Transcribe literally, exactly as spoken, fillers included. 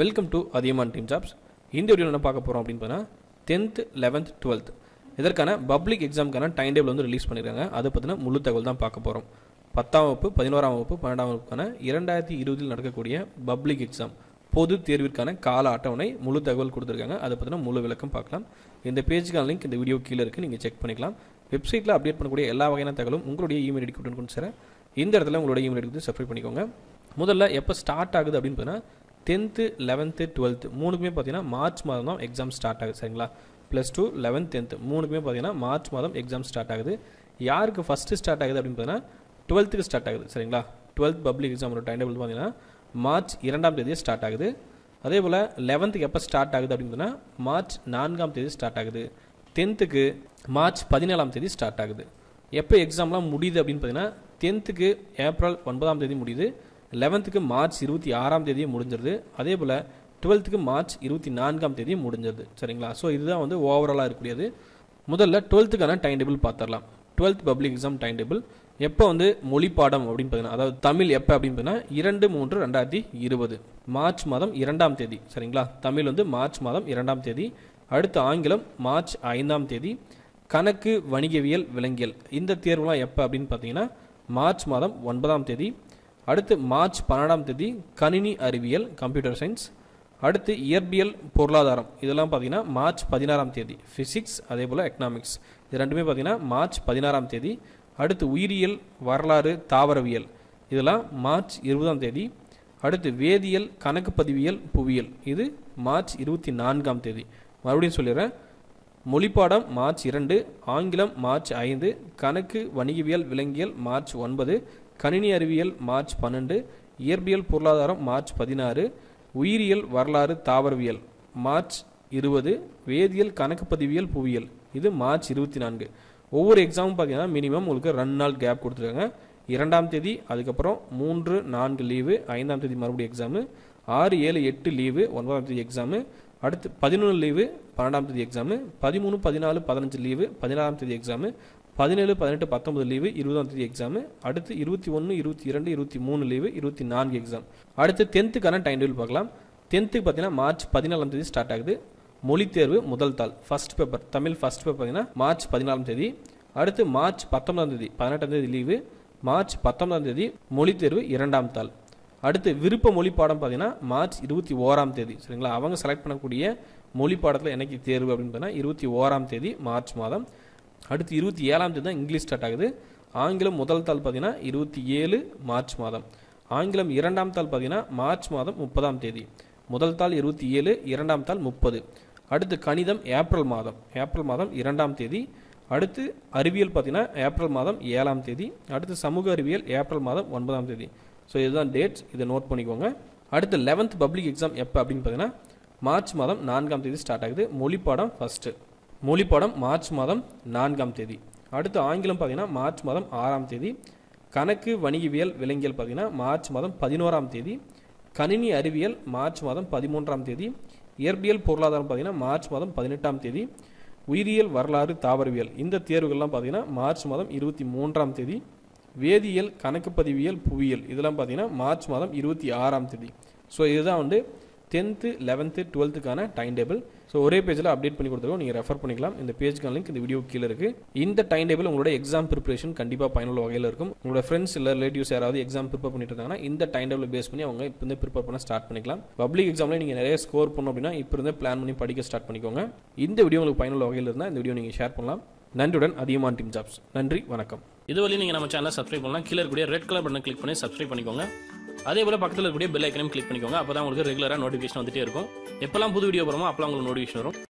Welcome to Adiyaman Team Jobs. இந்த வீடியோல என்ன பார்க்க போறோம் அப்படினா tenth eleventh twelfth இதற்கான பப்ளிக் எக்ஸாம்க்கான டைம் டேபிள் வந்து ரிலீஸ் பண்ணிருக்காங்க. அது பத்தின முழு தகவல் தான் பார்க்க போறோம். பத்தாம் வகுப்பு பதினோராம் வகுப்பு பன்னிரண்டாம் வகுப்புக்கான இரண்டாயிரத்து இருபது இல் நடக்கக்கூடிய பப்ளிக் எக்ஸாம் பொது தேர்விற்கான கால அட்டவணை முழு தகவல் கொடுத்திருக்காங்க. அது பத்தின முழு விளக்கம் பார்க்கலாம். இந்த பேஜ்க்கான லிங்க் இந்த வீடியோ கீழ இருக்கு, நீங்க செக் பண்ணிக்கலாம். வெப்சைட்ல அப்டேட் பண்ணக்கூடிய எல்லா வகையான தகவலும் உங்களுடைய இமெயில் ஐடிக்கு கொண்டு சேர இந்த இடத்துல உங்களுடைய இமெயில் ஐடிக்கு சப்ஸ்கிரைப் பண்ணிக்கோங்க. முதல்ல எப்ப ஸ்டார்ட் ஆகுது அப்படினா tenth eleventh twelfth மூணுக்குமே பாத்தீங்கன்னா மார்ச் மாதம் தான் எக்ஸாம் ஸ்டார்ட் ஆகுது. சரிங்களா? ப்ளஸ் டூ லெவன்த் டென்த் மூணுக்குமே பாத்தீங்கன்னா மார்ச் மாதம் எக்ஸாம் ஸ்டார்ட் ஆகுது. யாருக்கு ஃபர்ஸ்ட் ஸ்டார்ட் ஆகுது அப்படின்னு பார்த்தீங்கன்னா டுவெல்த்துக்கு ஸ்டார்ட் ஆகுது. சரிங்களா? டுவெல்த் பப்ளிக் எக்ஸாமோட டைம் டேபிள் பார்த்தீங்கன்னா மார்ச் இரண்டாம் தேதியே ஸ்டார்ட் ஆகுது. அதே போல் லெவன்த்துக்கு எப்போ ஸ்டார்ட் ஆகுது அப்படின்னு பார்த்தீங்கன்னா மார்ச் நான்காம் தேதி ஸ்டார்ட் ஆகுது. டென்த்துக்கு மார்ச் பதினேழாம் தேதி ஸ்டார்ட் ஆகுது. எப்போ எக்ஸாம்லாம் முடியுது அப்படின்னு பார்த்தீங்கன்னா டென்த்துக்கு ஏப்ரல் ஒன்பதாம் தேதி முடியுது. லெவன்த்துக்கு மார்ச் இருபத்தி ஆறாம் தேதியும் முடிஞ்சிருது. அதே போல் டுவெல்த்துக்கு மார்ச் இருபத்தி நான்காம் தேதியும் முடிஞ்சிருது. சரிங்களா? ஸோ இதுதான் வந்து ஓவராலாக இருக்கக்கூடியது. முதல்ல டுவெல்த்துக்கான டைம் டேபிள் பார்த்துடலாம். Twelfth public exam time table எப்போ வந்து மொழி பாடம் அப்படின்னு பார்த்தீங்கன்னா, அதாவது தமிழ் எப்போ அப்படின்னு பார்த்தீங்கன்னா இரண்டு மூன்று ரெண்டாயிரத்தி இருபது மார்ச் மாதம் இரண்டாம் தேதி. சரிங்களா? தமிழ் வந்து மார்ச் மாதம் இரண்டாம் தேதி. அடுத்து ஆங்கிலம் மார்ச் ஐந்தாம் தேதி. கணக்கு வணிகவியல் விலங்கியல் இந்த தேர்வுலாம் எப்போ அப்படின்னு பார்த்தீங்கன்னா மார்ச் மாதம் ஒன்பதாம் தேதி. அடுத்து மார்ச் பன்னெண்டாம் தேதி கணினி அறிவியல் கம்ப்யூட்டர் சயின்ஸ். அடுத்து இயற்பியல் பொருளாதாரம் இதெல்லாம் பார்த்தீங்கன்னா மார்ச் பதினாறாம் தேதி. ஃபிசிக்ஸ் அதே போல் எக்கனாமிக்ஸ் இது ரெண்டுமே பார்த்தீங்கன்னா மார்ச் பதினாறாம் தேதி. அடுத்து உயிரியல் வரலாறு தாவரவியல் இதெல்லாம் மார்ச் இருபதாம் தேதி. அடுத்து வேதியியல் கணக்கு பதிவியல் புவியியல் இது மார்ச் இருபத்தி நான்காம் தேதி. மறுபடியும் சொல்லிடுறேன், மொழிப்பாடம் மார்ச் இரண்டு, ஆங்கிலம் மார்ச் ஐந்து, கணக்கு வணிகவியல் விலங்கியல் மார்ச் ஒன்பது, கணினி அறிவியல் மார்ச் பன்னெண்டு, இயற்பியல் பொருளாதாரம் மார்ச் பதினாறு, உயிரியல் வரலாறு தாவரவியல் மார்ச் இருபது, வேதியியல் கணக்கு பதிவியல் புவியியல் இது மார்ச் இருபத்தி நான்கு. ஒவ்வொரு எக்ஸாமும் பார்த்தீங்கன்னா மினிமம் உங்களுக்கு ரெண்டு நாள் கேப் கொடுத்துருக்காங்க. இரண்டாம் தேதி, அதுக்கப்புறம் மூன்று நான்கு லீவு, ஐந்தாம் தேதி மறுபடியும் எக்ஸாமு, ஆறு ஏழு எட்டு லீவு, ஒன்பதாம் தேதி எக்ஸாமு, அடுத்து பதினொன்று லீவு, பன்னெண்டாம் தேதி எக்ஸாமு, பதிமூணு பதினாலு பதினஞ்சு லீவு, பதினாறாம் தேதி எக்ஸாமு, பதினேழு பதினெட்டு பத்தொன்பது லீவு, இருபதாம் தேதி எக்ஸாமு, அடுத்து இருபத்தி ஒன்று இருபத்தி இரண்டு இருபத்தி மூணு லீவு, இருபத்தி நான்கு எக்ஸாம். அடுத்து டென்த்துக்கான டைம் டேபிள் பார்க்கலாம். டென்த்துக்கு பார்த்தீங்கன்னா மார்ச் பதினாலாம் தேதி ஸ்டார்ட் ஆகுது. மொழி தேர்வு முதல் தாள் first paper Tamil first paper பார்த்தீங்கன்னா மார்ச் பதினாலாம் தேதி. அடுத்து மார்ச் பத்தொன்பதாம் தேதி பதினெட்டாம் தேதி லீவு, மார்ச் பத்தொன்பதாம் தேதி மொழி தேர்வு இரண்டாம் தாள். அடுத்து விருப்ப மொழி பாடம் பார்த்தீங்கன்னா மார்ச் இருபத்தி ஓராம் தேதி. சரிங்களா? அவங்க செலக்ட் பண்ணக்கூடிய மொழி பாடத்தில் எனக்கு தேர்வு அப்படின்னு பார்த்தீங்கன்னா இருபத்தி ஓராம் தேதி மார்ச் மாதம். அடுத்து இருபத்தி ஏழாம் தேதி தான் இங்கிலீஷ் ஸ்டார்ட் ஆகுது. ஆங்கிலம் முதல் தாள் பார்த்தீங்கன்னா இருபத்தி ஏழு மார்ச் மாதம். ஆங்கிலம் இரண்டாம் தாள் பார்த்தீங்கன்னா மார்ச் மாதம் முப்பதாம் தேதி. முதல் தாள் இருபத்தி ஏழு, இரண்டாம் தாள் முப்பது. அடுத்து கணிதம் ஏப்ரல் மாதம் ஏப்ரல் மாதம் இரண்டாம் தேதி. அடுத்து அறிவியல் பார்த்தீங்கன்னா ஏப்ரல் மாதம் ஏழாம் தேதி. அடுத்து சமூக அறிவியல் ஏப்ரல் மாதம் ஒன்பதாம் தேதி. ஸோ இதுதான் டேட்ஸ், இதை நோட் பண்ணிக்கோங்க. அடுத்து லெவன்த் பப்ளிக் எக்ஸாம் எப்போ அப்படின்னு பார்த்தீங்கன்னா மார்ச் மாதம் நான்காம் தேதி ஸ்டார்ட் ஆகுது. மொழிப்பாடம் ஃபஸ்ட்டு மொழிப்பாடம் மார்ச் மாதம் நான்காம் தேதி. அடுத்து ஆங்கிலம் பார்த்தீங்கன்னா மார்ச் மாதம் ஆறாம் தேதி. கணக்கு வணிகவியல் விலங்கியல் பார்த்தீங்கன்னா மார்ச் மாதம் பதினோராம் தேதி. கணினி அறிவியல் மார்ச் மாதம் பதிமூன்றாம் தேதி. இயற்பியல் பொருளாதாரம் பார்த்தீங்கன்னா மார்ச் மாதம் பதினெட்டாம் தேதி. உயிரியல் வரலாறு தாவரவியல் இந்த தேர்வுகள்லாம் பார்த்தீங்கன்னா மார்ச் மாதம் இருபத்தி மூன்றாம் தேதி. வேதியியல் கணக்கு பதிவியல் புவியியல் இதெல்லாம் பார்த்தீங்கன்னா மார்ச் மாதம் இருபத்தி ஆறாம் தேதி. ஸோ இதுதான் வந்து டென்த்து லெவன்த்து டுவெல்த்துக்கான டைம் டேபிள். ஸோ ஒரே பேஜில் அப்டேட் பண்ணி கொடுத்துருக்கோம், நீங்கள் ரெஃபர் பண்ணிக்கலாம். இந்த பேஜுக்கான லிங்க் இந்த வீடியோ கீழே இருக்குது. இந்த டைம் டேபிள் உங்களோட எக்ஸாம் ப்ரிப்பரேஷன் கண்டிப்பாக பயனுள்ள வகையில் இருக்கும். உங்களோட ஃப்ரெண்ட்ஸ் இல்லை ரிலேட்டிவ்ஸ் யாராவது எக்ஸாம் ப்ரிப்பேர் பண்ணிட்டு இருந்தாங்கன்னா இந்த டைம் டேபிள் பேஸ் பண்ணி அவங்க இப்போ இருந்தே ப்ரிப்பேர் பண்ண ஸ்டார்ட் பண்ணிக்கலாம். பப்ளிக் எக்ஸாமில் நீங்கள் நிறைய ஸ்கோர் பண்ணணும் அப்படின்னா இப்போ இருந்தே பிளான் பண்ணி படிக்க ஸ்டார்ட் பண்ணிக்கோங்க. இந்த வீடியோ உங்களுக்கு பயனுள்ள வகையில் இருந்தால் இந்த வீடியோ நீங்கள் ஷேர் பண்ணலாம். நன்றியுடன் அதியமான் டீம் ஜாப்ஸ். நன்றி, வணக்கம். இதுவரையும் நீங்கள் நம்ம சேனலை சப்ஸ்கிரைப் பண்ணலாம். கீழே இருக்கக்கூடிய ரெட் கலர் பட்டனை கிளிக் பண்ணி சப்ஸ்கிரைப் பண்ணிக்கோங்க. அதே போல பக்கத்தில் இருக்கக்கூடிய பெல் ஐக்கனையும் கிளிக் பண்ணிக்கோங்க. அப்பதான் உங்களுக்கு ரெகுலராக நோட்டிஃபிகேஷன் வந்துட்டே இருக்கும். எப்பெல்லாம் புது வீடியோ போகிறோமோ அப்பெல்லாம் உங்களுக்கு நோட்டிஃபிகேஷன் வரும்.